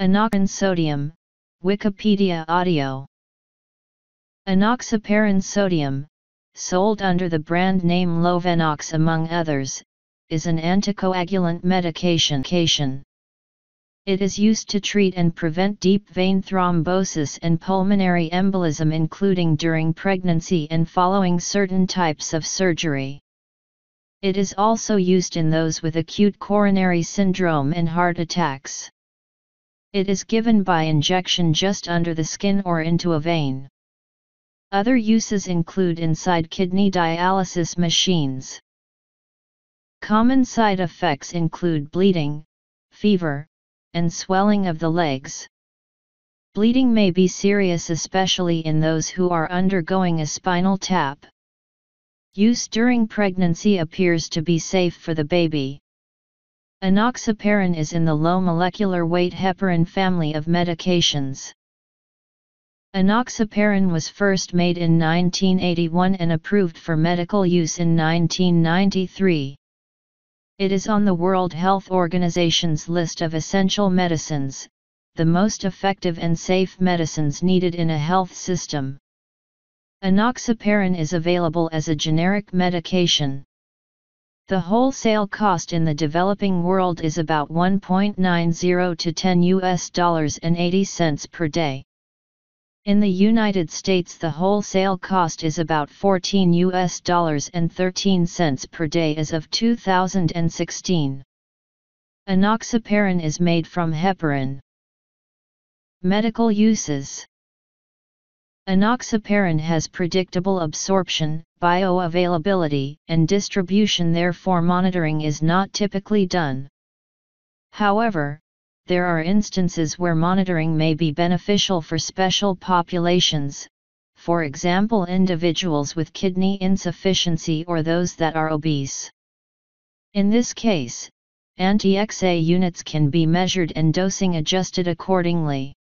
Enoxaparin sodium, Wikipedia audio. Enoxaparin sodium, sold under the brand name Lovenox among others, is an anticoagulant medication. It is used to treat and prevent deep vein thrombosis and pulmonary embolism, including during pregnancy and following certain types of surgery. It is also used in those with acute coronary syndrome and heart attacks. It is given by injection just under the skin or into a vein. Other uses include inside kidney dialysis machines. Common side effects include bleeding, fever, and swelling of the legs. Bleeding may be serious, especially in those who are undergoing a spinal tap. Use during pregnancy appears to be safe for the baby. Enoxaparin is in the low molecular weight heparin family of medications. Enoxaparin was first made in 1981 and approved for medical use in 1993. It is on the World Health Organization's list of essential medicines, the most effective and safe medicines needed in a health system. Enoxaparin is available as a generic medication. The wholesale cost in the developing world is about $1.90 to $10.80 per day. In the United States, the wholesale cost is about $14.13 per day as of 2016. Enoxaparin is made from heparin. Medical uses. Enoxaparin has predictable absorption, bioavailability, and distribution, therefore monitoring is not typically done. However, there are instances where monitoring may be beneficial for special populations, for example individuals with kidney insufficiency or those that are obese. In this case, anti-XA units can be measured and dosing adjusted accordingly.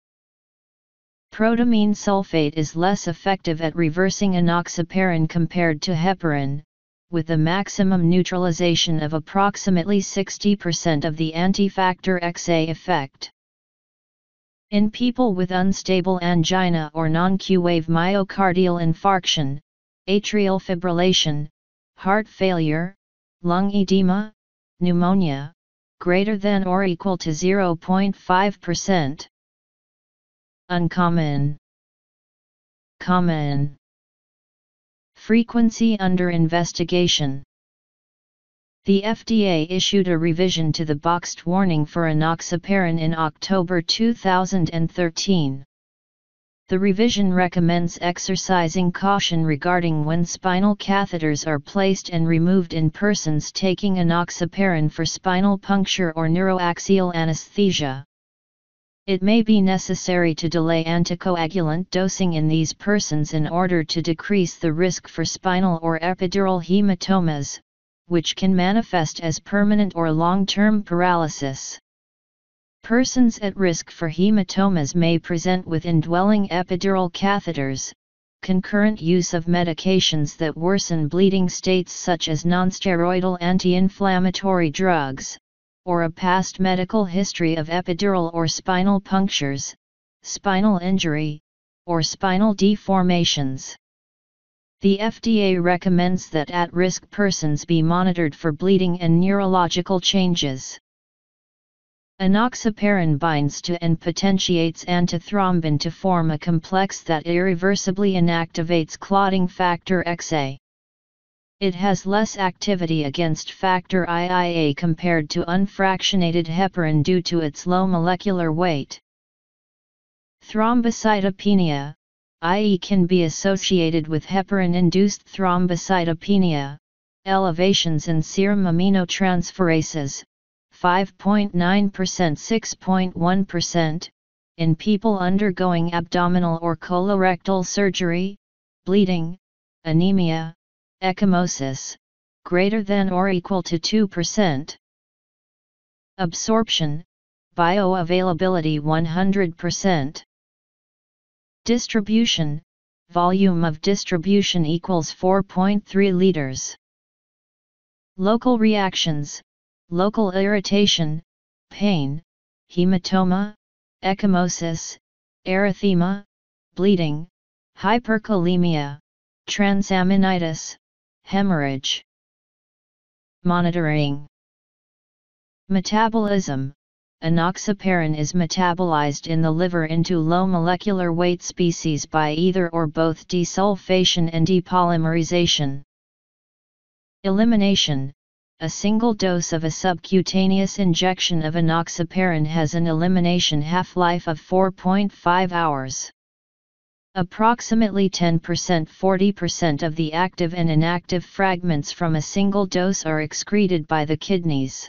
Protamine sulfate is less effective at reversing enoxaparin compared to heparin, with a maximum neutralization of approximately 60% of the anti-factor XA effect. In people with unstable angina or non-Q-wave myocardial infarction, atrial fibrillation, heart failure, lung edema, pneumonia, greater than or equal to 0.5%. Uncommon. Common. Frequency under investigation. The FDA issued a revision to the boxed warning for enoxaparin in October 2013. The revision recommends exercising caution regarding when spinal catheters are placed and removed in persons taking enoxaparin for spinal puncture or neuroaxial anesthesia. It may be necessary to delay anticoagulant dosing in these persons in order to decrease the risk for spinal or epidural hematomas, which can manifest as permanent or long-term paralysis. Persons at risk for hematomas may present with indwelling epidural catheters, concurrent use of medications that worsen bleeding states such as nonsteroidal anti-inflammatory drugs, or a past medical history of epidural or spinal punctures, spinal injury, or spinal deformations. The FDA recommends that at-risk persons be monitored for bleeding and neurological changes. Enoxaparin binds to and potentiates antithrombin to form a complex that irreversibly inactivates clotting factor XA. It has less activity against factor IIA compared to unfractionated heparin due to its low molecular weight. Thrombocytopenia, i.e., can be associated with heparin-induced thrombocytopenia, elevations in serum aminotransferases, 5.9%, 6.1%, in people undergoing abdominal or colorectal surgery, bleeding, anemia, ecchymosis, greater than or equal to 2%. Absorption, bioavailability 100%. Distribution, volume of distribution equals 4.3 liters. Local reactions, local irritation, pain, hematoma, ecchymosis, erythema, bleeding, hyperkalemia, transaminitis, hemorrhage. Monitoring. Metabolism. Enoxaparin is metabolized in the liver into low molecular weight species by either or both desulfation and depolymerization. Elimination. A single dose of a subcutaneous injection of enoxaparin has an elimination half-life of 4.5 hours. Approximately 10% to 40% of the active and inactive fragments from a single dose are excreted by the kidneys.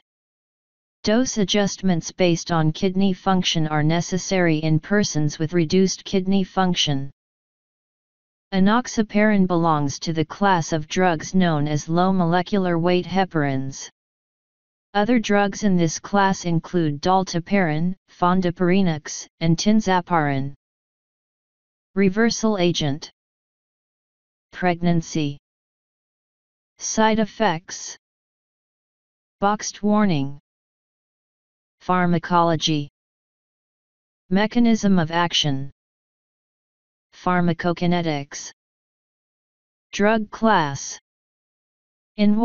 Dose adjustments based on kidney function are necessary in persons with reduced kidney function. Enoxaparin belongs to the class of drugs known as low molecular weight heparins. Other drugs in this class include dalteparin, fondaparinux, and tinzaparin. Reversal agent. Pregnancy. Side effects. Boxed warning. Pharmacology. Mechanism of action. Pharmacokinetics. Drug class. In